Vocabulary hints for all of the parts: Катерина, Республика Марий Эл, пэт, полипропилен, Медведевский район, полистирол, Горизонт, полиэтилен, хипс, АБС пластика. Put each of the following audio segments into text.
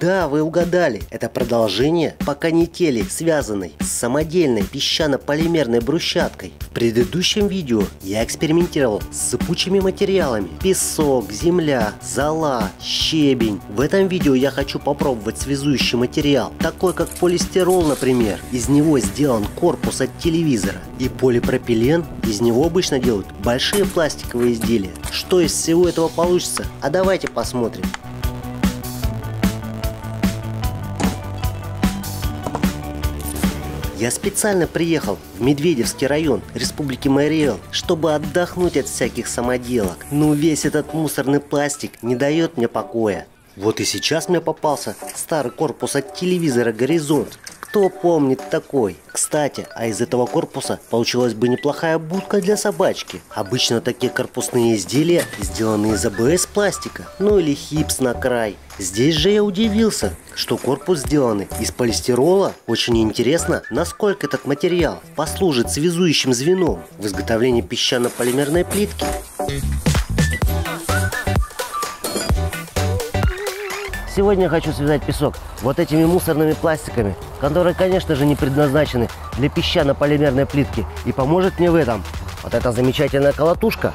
Да, вы угадали. Это продолжение по канители, связанной с самодельной песчано-полимерной брусчаткой. В предыдущем видео я экспериментировал с сыпучими материалами. Песок, земля, зола, щебень. В этом видео я хочу попробовать связующий материал, такой как полистирол, например. Из него сделан корпус от телевизора. И полипропилен, из него обычно делают большие пластиковые изделия. Что из всего этого получится? А давайте посмотрим. Я специально приехал в Медведевский район Республики Марий Эл, чтобы отдохнуть от всяких самоделок. Но весь этот мусорный пластик не дает мне покоя. Вот и сейчас мне попался старый корпус от телевизора «Горизонт». Кто помнит такой? Кстати, а из этого корпуса получилась бы неплохая будка для собачки. Обычно такие корпусные изделия сделаны из АБС пластика, ну или хипс на край. Здесь же я удивился, что корпус сделан из полистирола. Очень интересно, насколько этот материал послужит связующим звеном в изготовлении песчано-полимерной плитки. Сегодня хочу связать песок вот этими мусорными пластиками, которые, конечно же, не предназначены для песчано-полимерной плитки. И поможет мне в этом вот эта замечательная колотушка.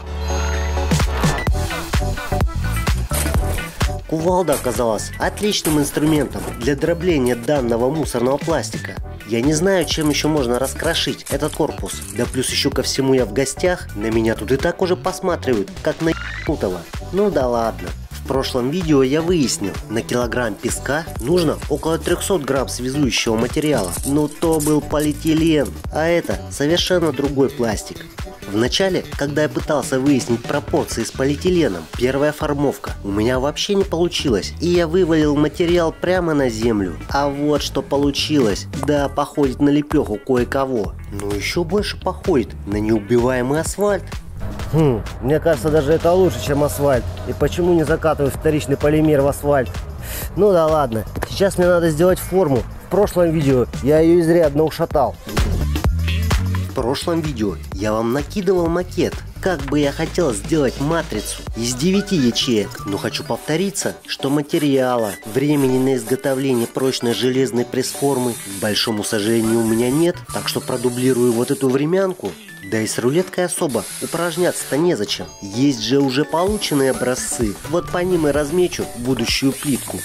Кувалда оказалась отличным инструментом для дробления данного мусорного пластика. Я не знаю, чем еще можно раскрошить этот корпус. Да плюс еще ко всему я в гостях, на меня тут и так уже посматривают, как на ебанутого. Ну да ладно. В прошлом видео я выяснил, на килограмм песка нужно около 300 грамм связующего материала. Но то был полиэтилен, а это совершенно другой пластик. Вначале, когда я пытался выяснить пропорции с полиэтиленом, первая формовка у меня вообще не получилась, и я вывалил материал прямо на землю. А вот что получилось. Да, походит на лепеху кое-кого. Но еще больше походит на неубиваемый асфальт. Мне кажется, даже это лучше, чем асфальт. И почему не закатывают вторичный полимер в асфальт? Ну да ладно, сейчас мне надо сделать форму. В прошлом видео я ее изрядно ушатал. В прошлом видео я вам накидывал макет. Как бы я хотел сделать матрицу из 9 ячеек, но хочу повториться, что материала, времени на изготовление прочной железной пресс-формы, к большому сожалению, у меня нет, так что продублирую вот эту времянку. Да и с рулеткой особо упражняться-то незачем. Есть же уже полученные образцы, вот по ним и размечу будущую плитку.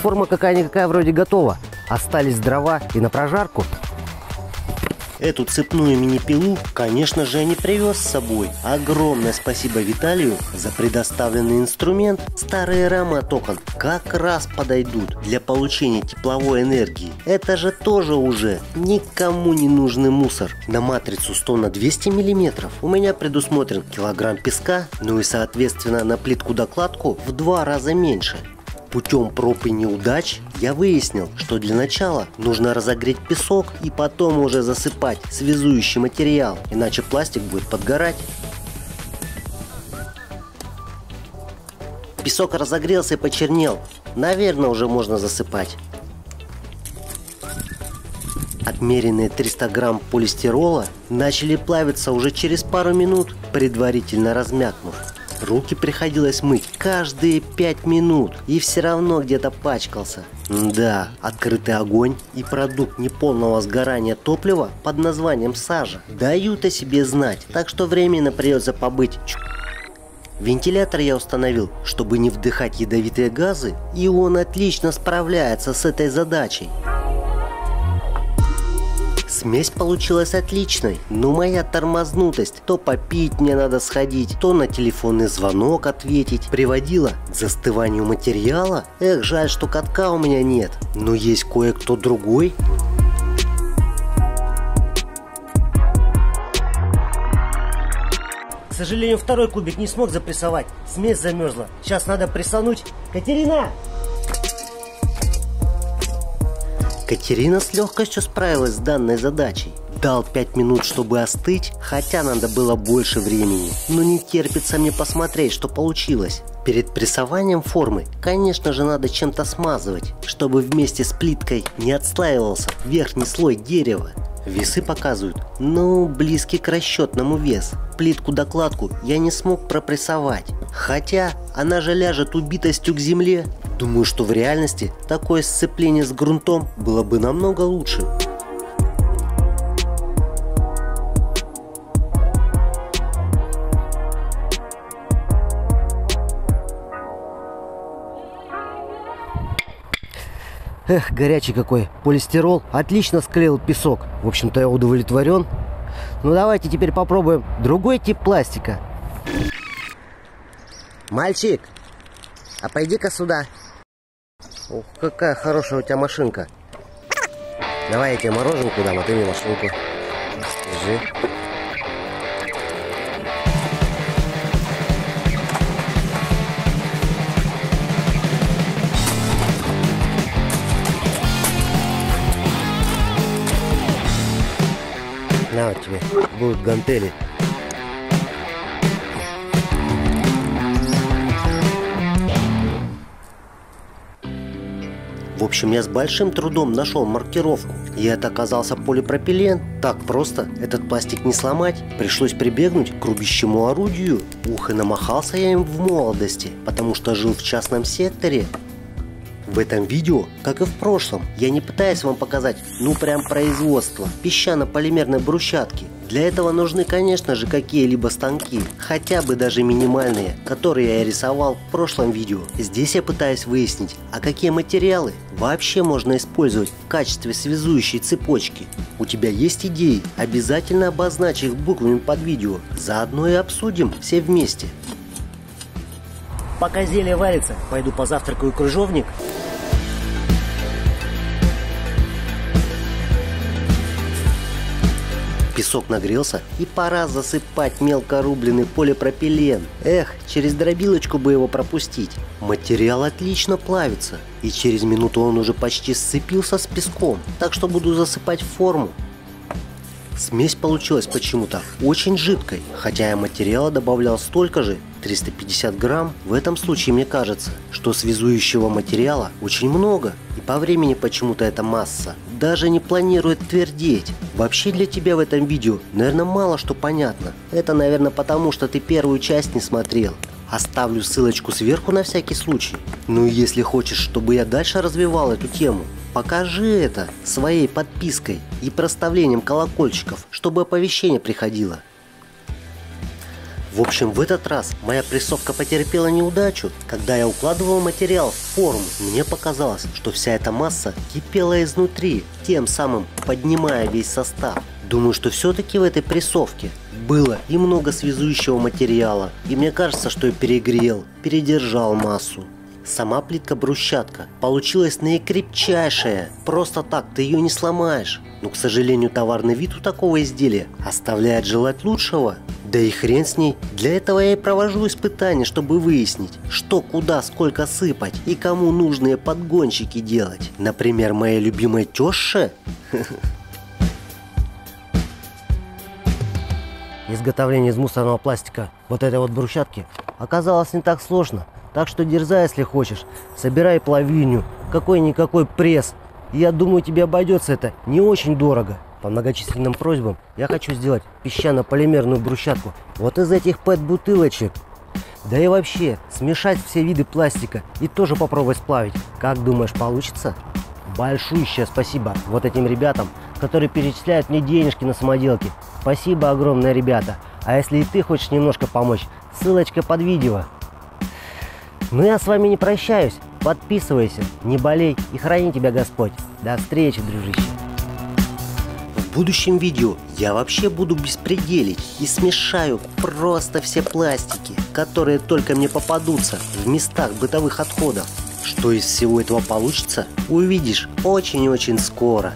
Форма какая-никакая вроде готова, остались дрова и на прожарку. Эту цепную мини-пилу, конечно же, я не привез с собой. Огромное спасибо Виталию за предоставленный инструмент. Старые рамы от окон как раз подойдут для получения тепловой энергии. Это же тоже уже никому не нужный мусор. На матрицу 100 на 200 мм у меня предусмотрен килограмм песка, ну и соответственно на плитку-докладку в 2 раза меньше. Путем проб и неудач я выяснил, что для начала нужно разогреть песок и потом уже засыпать связующий материал, иначе пластик будет подгорать. Песок разогрелся и почернел. Наверное, уже можно засыпать. Отмеренные 300 грамм полистирола начали плавиться уже через пару минут, предварительно размякнув. Руки приходилось мыть каждые 5 минут, и все равно где-то пачкался. Да, открытый огонь и продукт неполного сгорания топлива под названием сажа дают о себе знать, так что временно придется побыть. Вентилятор я установил, чтобы не вдыхать ядовитые газы, и он отлично справляется с этой задачей. Смесь получилась отличной, но моя тормознутость, то попить мне надо сходить, то на телефонный звонок ответить, приводила к застыванию материала. Эх, жаль, что катка у меня нет, но есть кое-кто другой. К сожалению, второй кубик не смог запрессовать, смесь замерзла. Сейчас надо прессануть. Катерина! Катерина с легкостью справилась с данной задачей. Дал 5 минут, чтобы остыть, хотя надо было больше времени. Но не терпится мне посмотреть, что получилось. Перед прессованием формы, конечно же, надо чем-то смазывать, чтобы вместе с плиткой не отслаивался верхний слой дерева. Весы показывают, но близкий к расчетному вес. Плитку-докладку я не смог пропрессовать. Хотя она же ляжет убитостью к земле. Думаю, что в реальности такое сцепление с грунтом было бы намного лучше. Эх, горячий какой. Полистирол отлично склеил песок. В общем-то, я удовлетворен. Ну, давайте теперь попробуем другой тип пластика. Мальчик, а пойди-ка сюда. Ох, какая хорошая у тебя машинка. Давай я тебе мороженку дам, а ты мне машинку. Держи. На вот тебе, будут гантели. В общем, я с большим трудом нашел маркировку. И это оказался полипропилен. Так просто этот пластик не сломать. Пришлось прибегнуть к рубящему орудию. Ух, и намахался я им в молодости, потому что жил в частном секторе. В этом видео, как и в прошлом, я не пытаюсь вам показать, ну прям производство песчано-полимерной брусчатки. Для этого нужны, конечно же, какие-либо станки, хотя бы даже минимальные, которые я рисовал в прошлом видео. Здесь я пытаюсь выяснить, а какие материалы вообще можно использовать в качестве связующей цепочки. У тебя есть идеи? Обязательно обозначь их буквами под видео, заодно и обсудим все вместе. Пока зелье варится, пойду позавтракаю крыжовник. Песок нагрелся, и пора засыпать мелко рубленый полипропилен. Эх, через дробилочку бы его пропустить. Материал отлично плавится, и через минуту он уже почти сцепился с песком, так что буду засыпать форму. Смесь получилась почему-то очень жидкой, хотя я материала добавлял столько же, 350 грамм. В этом случае мне кажется, что связующего материала очень много, и по времени почему-то эта масса даже не планирует твердеть. Вообще для тебя в этом видео, наверное, мало что понятно. Это, наверное, потому что ты первую часть не смотрел. Оставлю ссылочку сверху на всякий случай. Ну и если хочешь, чтобы я дальше развивал эту тему, покажи это своей подпиской и проставлением колокольчиков, чтобы оповещение приходило. В общем, в этот раз моя прессовка потерпела неудачу. Когда я укладывал материал в форму, мне показалось, что вся эта масса кипела изнутри, тем самым поднимая весь состав. Думаю, что все-таки в этой прессовке было и много связующего материала, и мне кажется, что я перегрел, передержал массу. Сама плитка-брусчатка получилась наикрепчайшая, просто так ты ее не сломаешь. Но, к сожалению, товарный вид у такого изделия оставляет желать лучшего. Да и хрен с ней, для этого я и провожу испытания, чтобы выяснить, что, куда, сколько сыпать и кому нужные подгонщики делать. Например, моей любимой тёще. Изготовление из мусорного пластика вот этой вот брусчатки оказалось не так сложно. Так что дерзай, если хочешь, собирай плавильню, какой-никакой пресс. Я думаю, тебе обойдется это не очень дорого. По многочисленным просьбам я хочу сделать песчано-полимерную брусчатку вот из этих пэт-бутылочек. Да и вообще, смешать все виды пластика и тоже попробовать сплавить. Как думаешь, получится? Большущее спасибо вот этим ребятам, которые перечисляют мне денежки на самоделки. Спасибо огромное, ребята. А если и ты хочешь немножко помочь, ссылочка под видео. Ну я с вами не прощаюсь, подписывайся, не болей и храни тебя Господь. До встречи, дружище. В будущем видео я вообще буду беспределить и смешаю просто все пластики, которые только мне попадутся в местах бытовых отходов. Что из всего этого получится, увидишь очень-очень скоро.